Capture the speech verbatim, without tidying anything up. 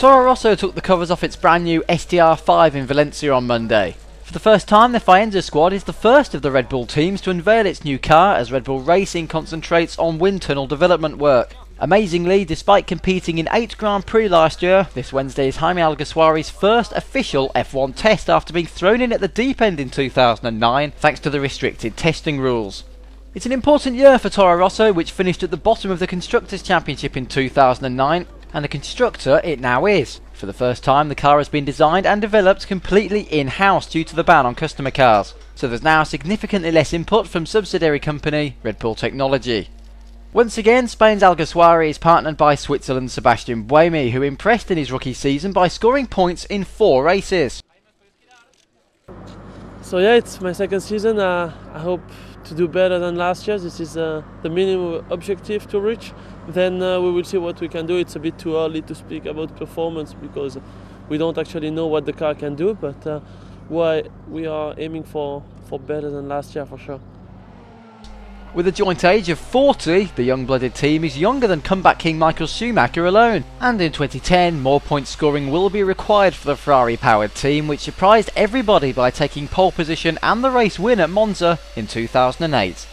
Toro Rosso took the covers off its brand new S T R five in Valencia on Monday. For the first time, the Faenza squad is the first of the Red Bull teams to unveil its new car as Red Bull Racing concentrates on wind tunnel development work. Amazingly, despite competing in eight Grand Prix last year, this Wednesday is Jaime Alguersuari's first official F one test after being thrown in at the deep end in two thousand nine thanks to the restricted testing rules. It's an important year for Toro Rosso, which finished at the bottom of the Constructors' Championship in two thousand nine, and the constructor it now is. For the first time, the car has been designed and developed completely in-house due to the ban on customer cars, so there's now significantly less input from subsidiary company Red Bull Technology. Once again, Spain's Alguersuari is partnered by Switzerland's Sebastian Buemi, who impressed in his rookie season by scoring points in four races. So yeah, it's my second season. Uh, I hope to do better than last year. This is uh, the minimum objective to reach. Then uh, we will see what we can do. It's a bit too early to speak about performance because we don't actually know what the car can do, but uh, why we are aiming for, for better than last year for sure. With a joint age of forty, the young-blooded team is younger than comeback king Michael Schumacher alone, and in twenty ten more point scoring will be required for the Ferrari-powered team, which surprised everybody by taking pole position and the race win at Monza in two thousand eight.